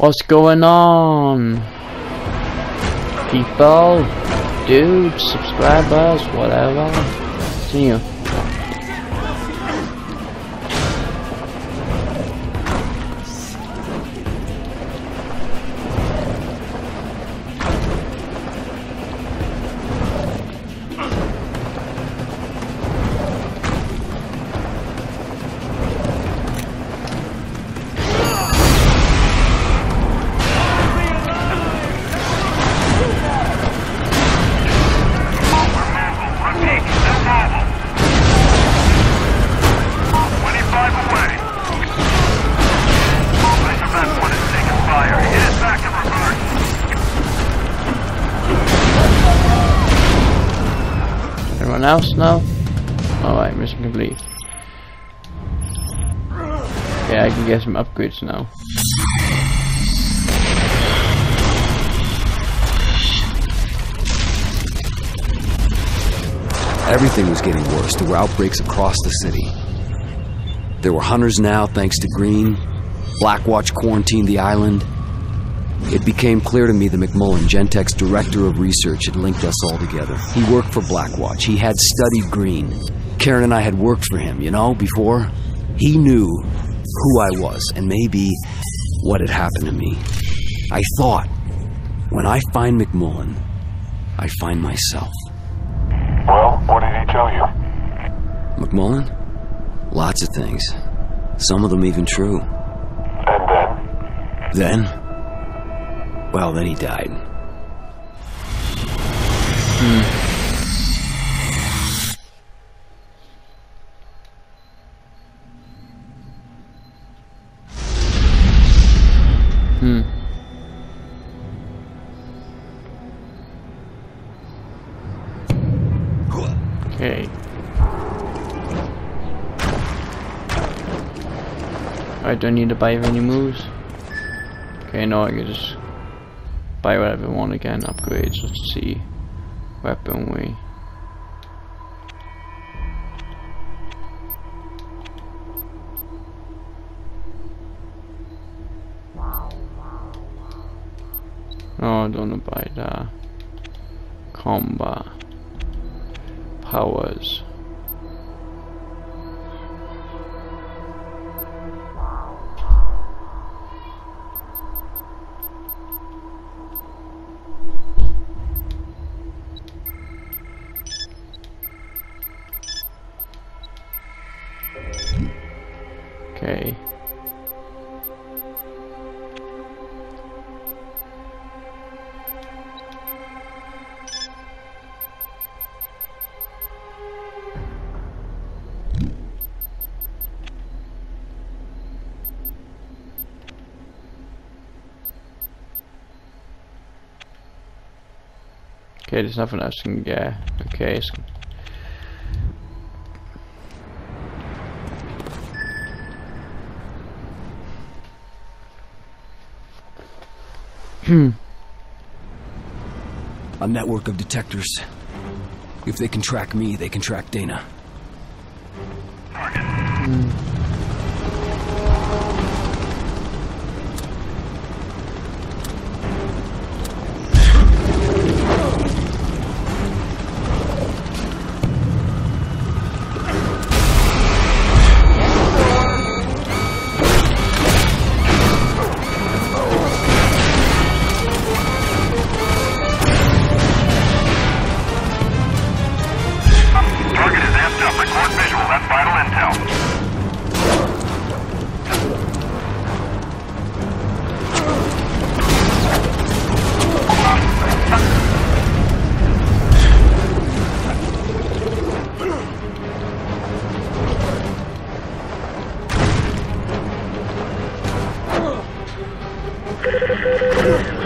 What's going on? People, dudes, subscribers, whatever. See you. Else now? Alright, mission complete. Yeah, I can get some upgrades now. Everything was getting worse. There were outbreaks across the city. There were hunters now, thanks to Green. Blackwatch quarantined the island. It became clear to me that McMullen, Gentech's director of research, had linked us all together. He worked for Blackwatch. He had studied Green. Karen and I had worked for him, you know, before. He knew who I was and maybe what had happened to me. I thought, when I find McMullen, I find myself. Well, what did he tell you? McMullen? Lots of things. Some of them even true. And then? Then? Well, then he died. Okay. I don't need to buy any moves. Okay, now I can just buy whatever I want again, upgrades, let's see. Weaponry. No, I don't want to buy that. Combat. Powers. Okay. Okay, there's nothing else I can get. Okay, it's a network of detectors. If they can track me, they can track Dana.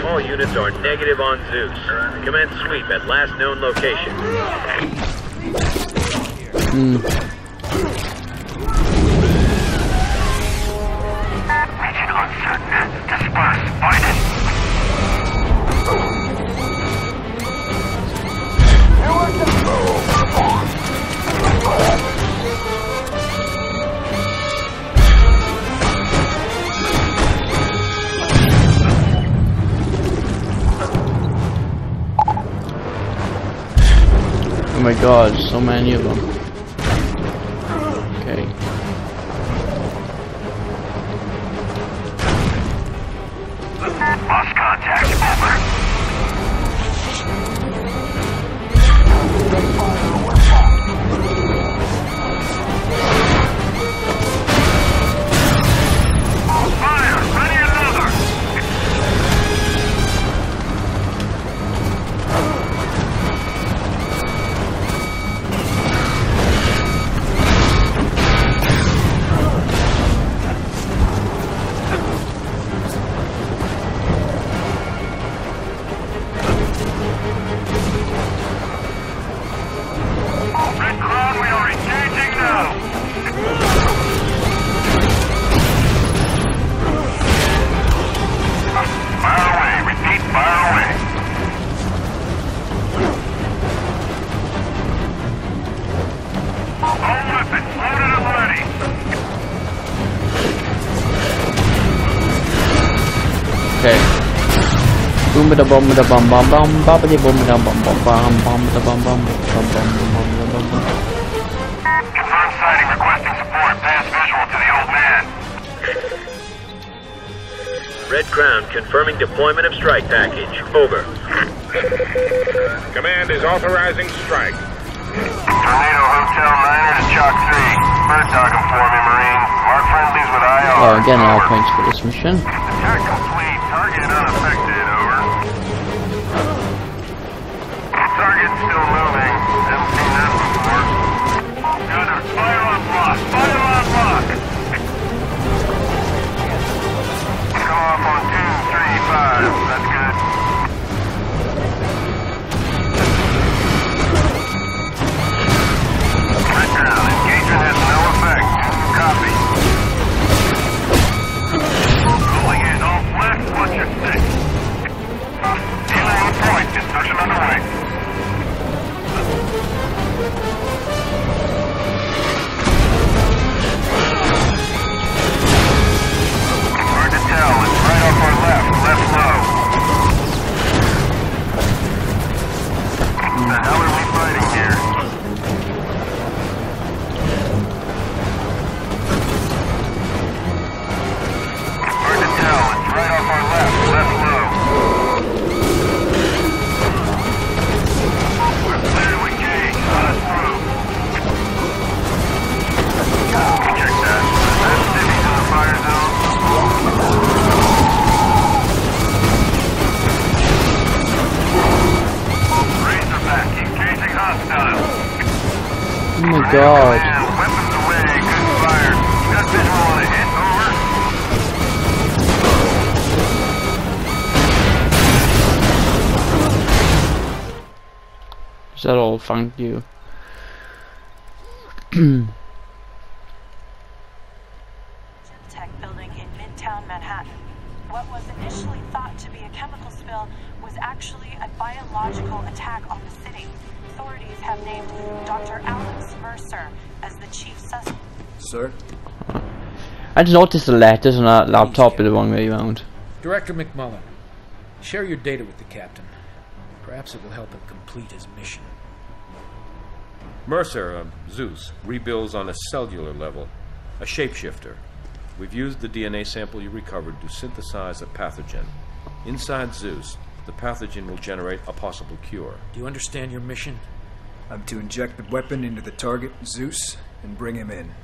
All units are negative on Zeus. Commence sweep at last known location. Region uncertain. Disperse. Find it. my god, so many of them. Okay. Lost contact, over. Fire! Ready another! Boom da bum da bum bum bum bum bum bum bum bum bum bum bum bum bum. Confirmed sighting, requesting support. Pass visual to the old man. Red Crown confirming deployment of strike package. Over. Command is authorizing strike. Tornado Hotel 9 to Chalk 3. Bird dog inform me, Marine. Mark friendlies with IO. Oh, again, all points for this mission. Attack complete. Target unaffected. Target still moving. Haven't seen that before. Gunner, fire on block! Fire on block! Come off on 235. That's good. Red Crown, engagement has no effect. Copy. Calling in all Blackwatch at 6. Dealing with point. Destruction underway. It's right off our left low. The hell are we fighting here? Hard to tell, it's right off our left low. We're clear to engage, let us through. Check that, sensitivity to the fire zone. Oh my god. Weapons away, good fire. Got visual on a hit, over. Is that all? Thank you. Gentech building in Midtown Manhattan. What was initially thought to be a chemical spill was actually a biological attack on the city. Authorities have named Dr. Alex Mercer as the chief suspect. Sir? I just noticed the letters on that laptop are the wrong way around. Director McMullen, share your data with the captain. Perhaps it will help him complete his mission. Mercer, Zeus, rebuilds on a cellular level. A shapeshifter. We've used the DNA sample you recovered to synthesize a pathogen. Inside Zeus, the pathogen will generate a possible cure. Do you understand your mission? I'm to inject the weapon into the target, Zeus, and bring him in.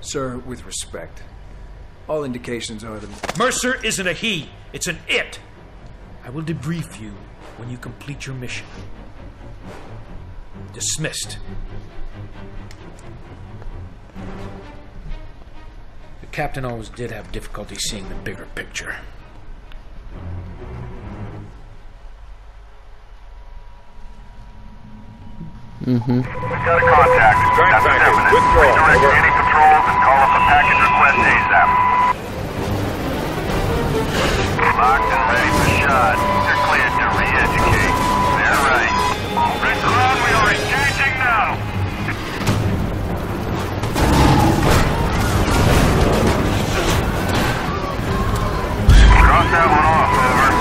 Sir, with respect, all indications are that... Mercer isn't a he, it's an it! I will debrief you when you complete your mission. Dismissed. The captain always did have difficulty seeing the bigger picture. Mm-hmm. We've got a contact. That's definite. Redirect any patrols and call up a package request ASAP. Locked and ready for shot. They're cleared to re-educate. They're right. Red Crown, we are engaging now. Cross that one off, over.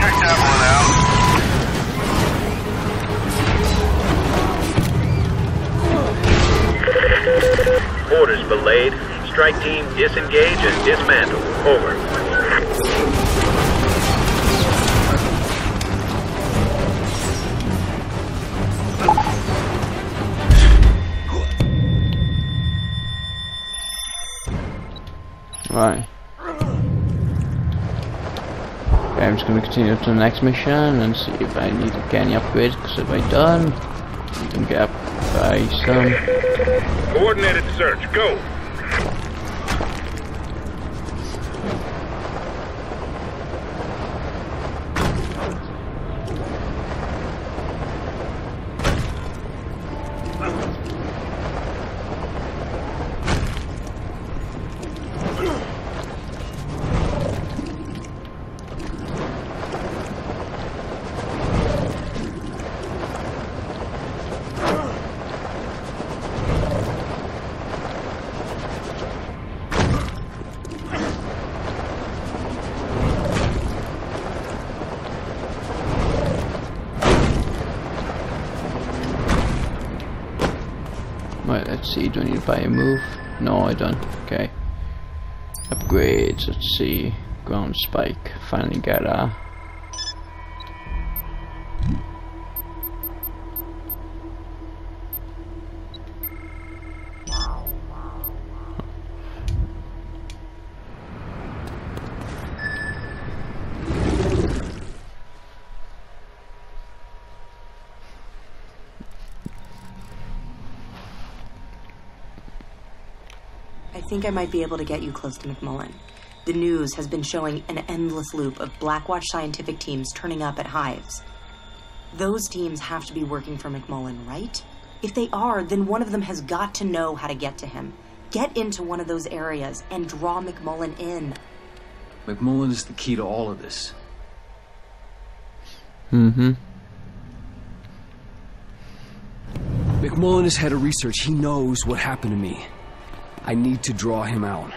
Check that one out. belayed. Strike team, disengage and dismantle. Over. Right. Okay, I'm just going to continue to the next mission and see if I need to get any upgrades, because if I don't, I can get up by some. Coordinated search, go! See, do I need to buy a move? No, I don't. Okay. Upgrades, let's see. Ground spike. Finally got a I think I might be able to get you close to McMullen. The news has been showing an endless loop of Blackwatch scientific teams turning up at hives. Those teams have to be working for McMullen, right? If they are, then one of them has got to know how to get to him. Get into one of those areas and draw McMullen in. McMullen is the key to all of this. Mm-hmm. McMullen is head of research. He knows what happened to me. I need to draw him out.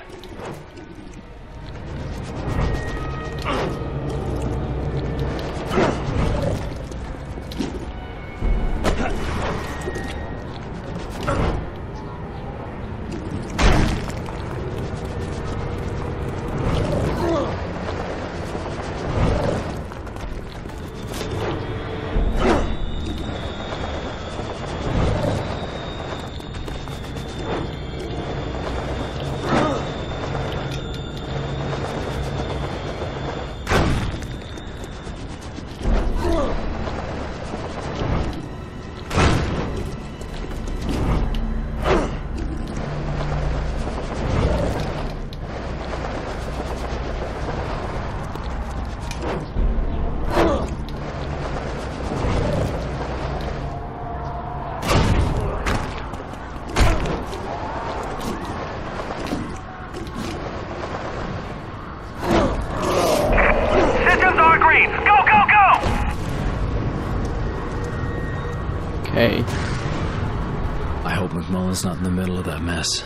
I hope McMullen's not in the middle of that mess.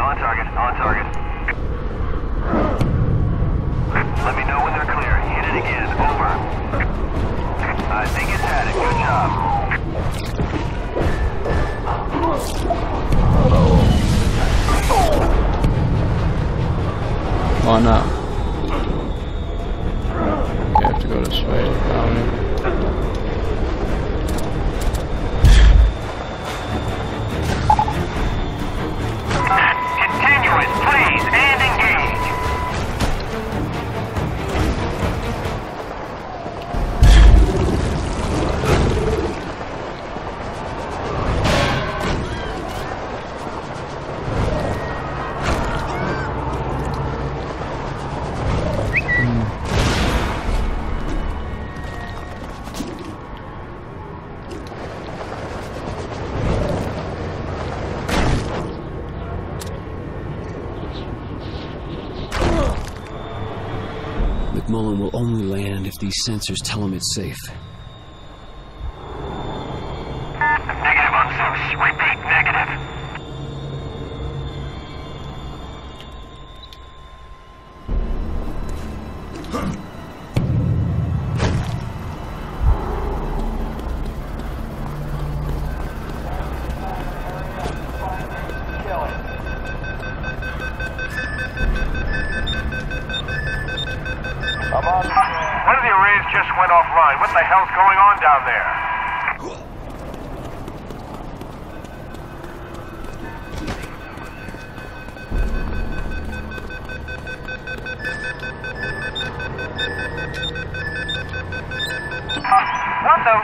On target, on target. Let me know when they're clear. Hit it again, over. I think it's had it, good job. Oh no. McMullen will only land if these sensors tell him it's safe. Negative on Zeus. Repeat, negative. One of the arrays just went offline. What the hell's going on down there? What the?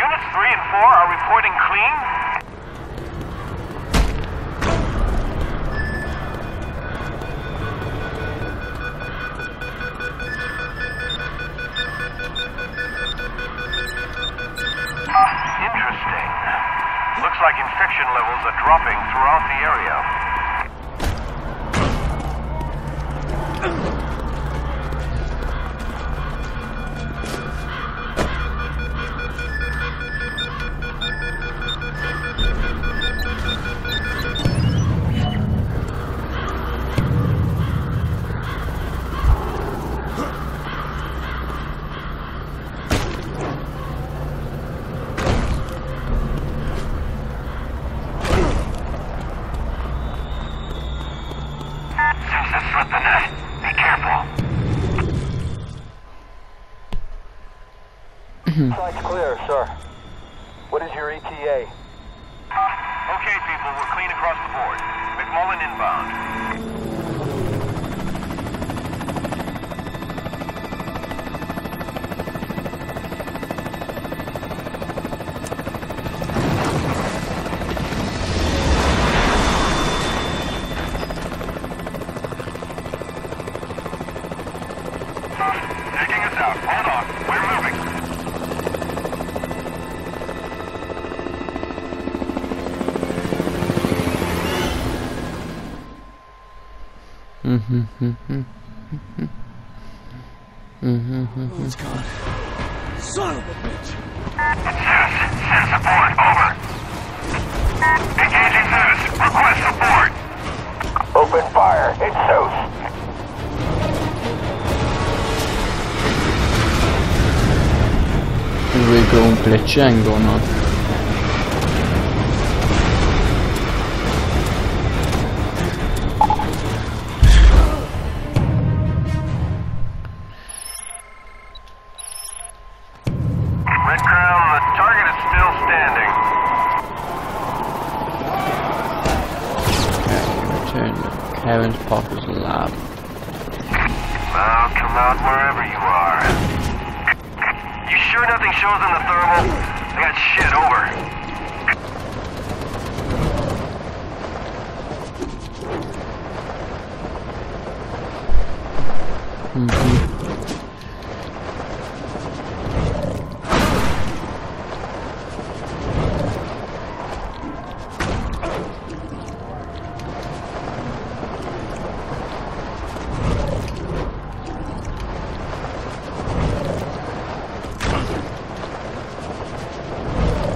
Units 3 and 4 are reporting clean? Interesting. Looks like infection levels are dropping throughout the area. It's gone. Son of a bitch! It's Zeus! Send support! Over! Engaging Zeus! Request support! Open fire! It's Zeus! Lui gonfle cengono.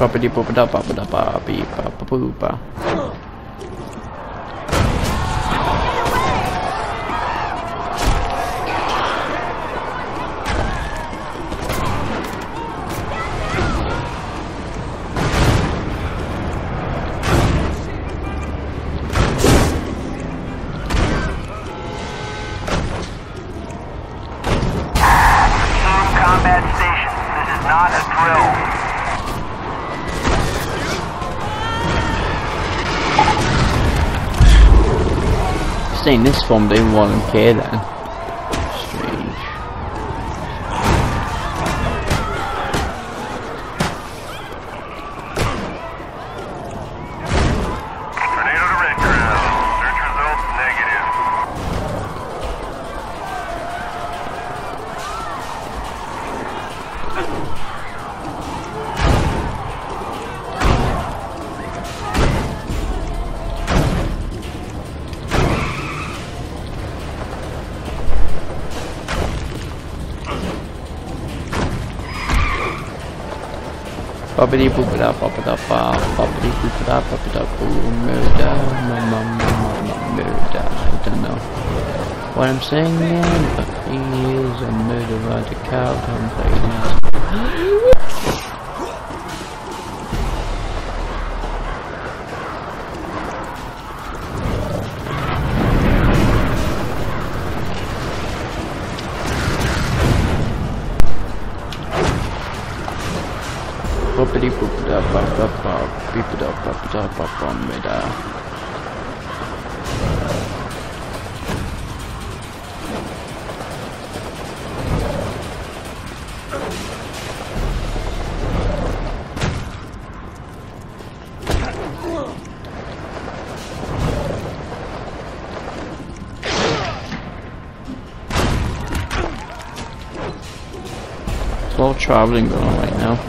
Papadi popada papada papi papapupa. In this form, they won't care then. Papidi pupada papada pa, papidi pupada papada poo, murder, murder. I don't know what I'm saying now, but he is a murderer to cow completely. Traveling going on right now.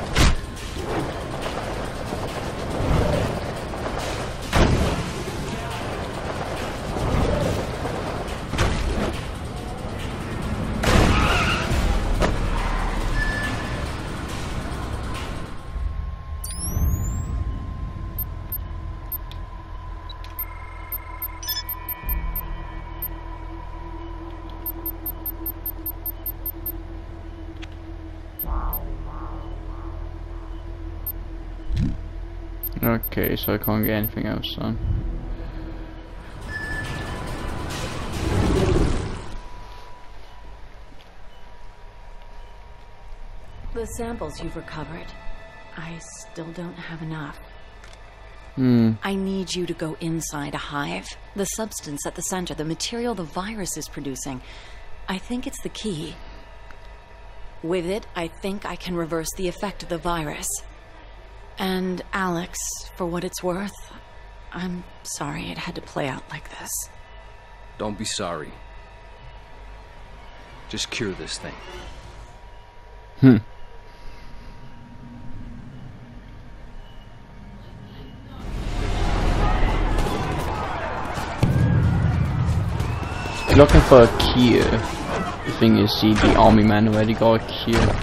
Okay, so I can't get anything else done. The samples you've recovered, I still don't have enough. I need you to go inside a hive. The substance at the center, the material the virus is producing. I think it's the key. With it, I think I can reverse the effect of the virus. And Alex, for what it's worth, I'm sorry it had to play out like this. Don't be sorry. Just cure this thing. Looking for a cure. The thing is, see, the army man already got a cure.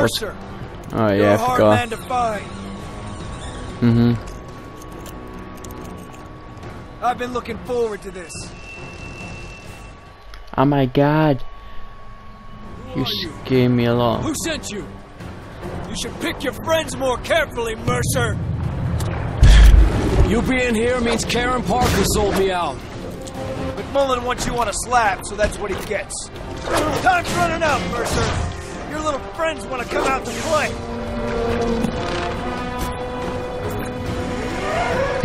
Mercer. Oh yeah, you're a hard man to find. I've been looking forward to this. Oh my god. You scared me along. Who sent you? You should pick your friends more carefully, Mercer. You being here means Karen Parker sold me out. McMullen wants you on a slab, so that's what he gets. Time's running out, Mercer. Your little friends want to come out to play.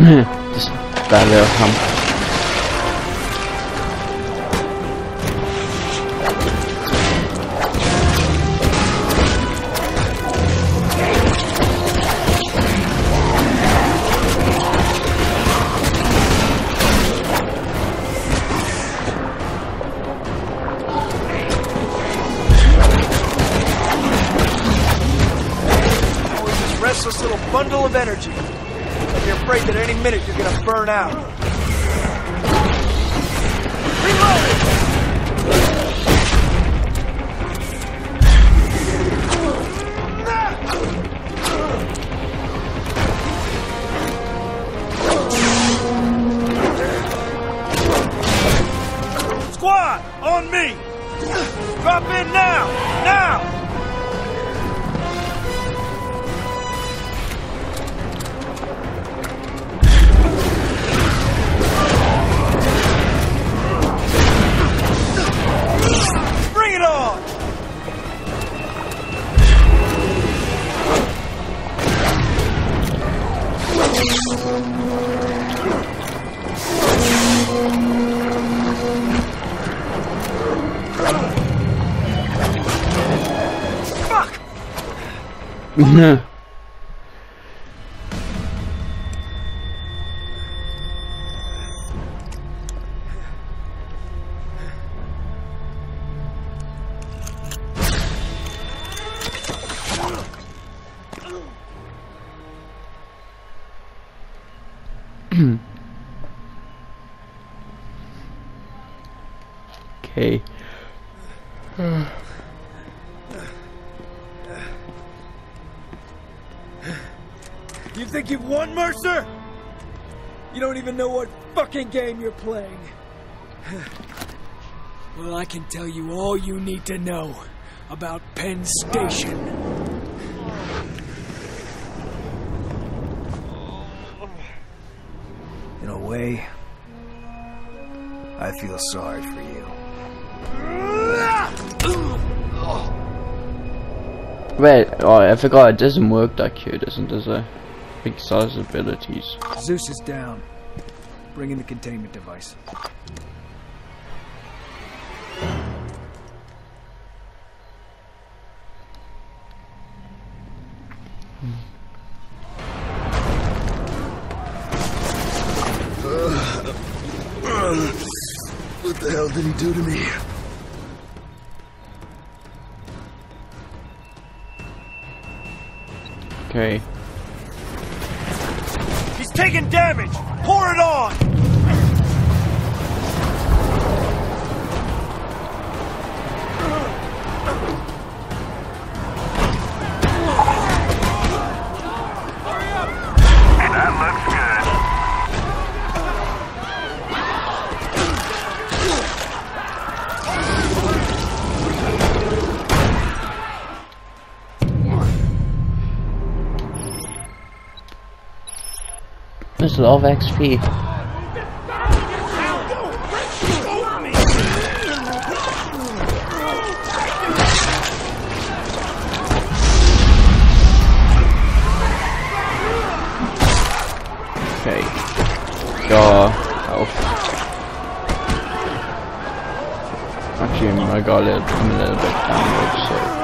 Just that little hump. Bundle of energy. You're afraid that any minute you're gonna burn out. Reload! Squad, on me! Drop in now! Now! Okay. You think you've won, Mercer? You don't even know what fucking game you're playing. Well, I can tell you all you need to know about Penn Station. In a way, I feel sorry for you. Wait, oh, I forgot it doesn't work that cute, does it? Big size abilities. Zeus is down. Bring in the containment device. What the hell did he do to me? Okay. Taking damage! Pour it on! Hurry up! That looks a lot of XP. Okay. Got health. Actually, I got it. I'm a little bit downward, so.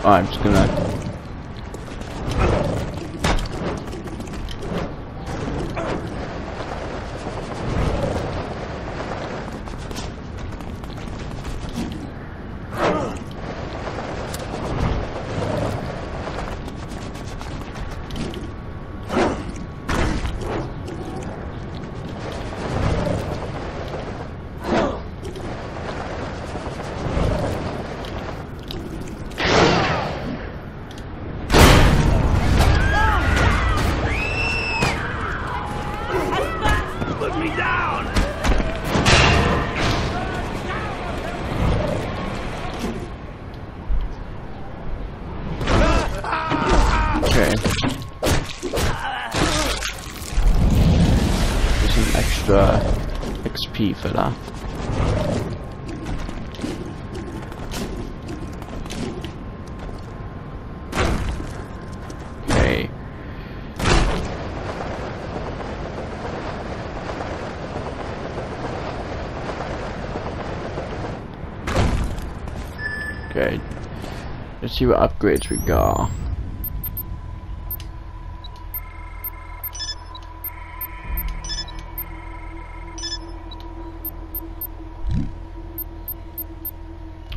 Oh, I'm just gonna. XP for that. Okay. Okay. Let's see what upgrades we got.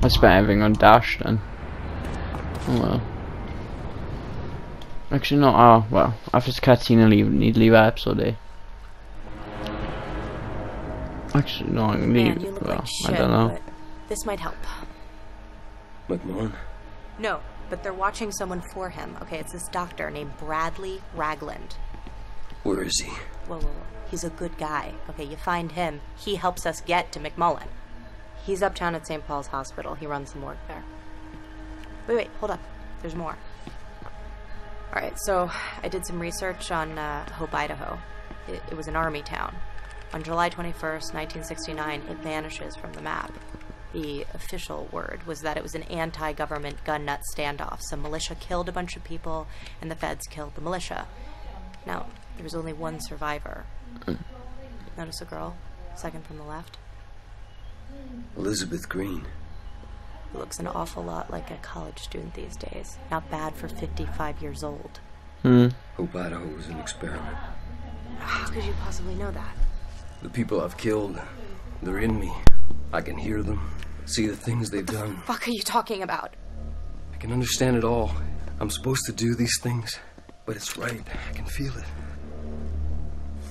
I spent everything on dash then. Oh well. Actually not, oh well. After this cutscene I need to leave an episode there. Actually no, I can leave. Man, well, like shit, I don't know. This might help. McMullen? No, but they're watching someone for him. Okay, it's this doctor named Bradley Ragland. Where is he? Whoa, whoa, whoa. He's a good guy. Okay, you find him. He helps us get to McMullen. He's uptown at St. Paul's Hospital. He runs some work there. Wait, wait, hold up. There's more. Alright, so I did some research on Hope, Idaho. It was an army town. On July 21st, 1969, it vanishes from the map. The official word was that it was an anti-government gun nut standoff. Some militia killed a bunch of people, and the feds killed the militia. Now, there was only one survivor. Notice a girl, second from the left. Elizabeth Green. Looks an awful lot like a college student these days. Not bad for 55 years old. Hmm. Hope Idaho was an experiment. How could you possibly know that? The people I've killed, they're in me. I can hear them, see the things they've done. What the fuck are you talking about? I can understand it all. I'm supposed to do these things, but it's right. I can feel it.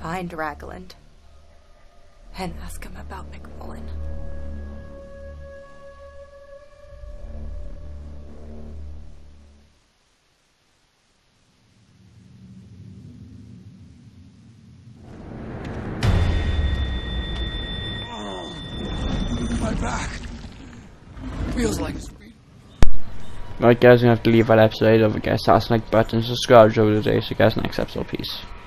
Find Ragland and ask him about McMullen. Alright guys, we have to leave that episode. Don't forget to hit that like button, subscribe, enjoy the day. So guys, next episode, peace.